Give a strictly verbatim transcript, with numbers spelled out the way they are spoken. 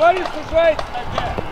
What is the right?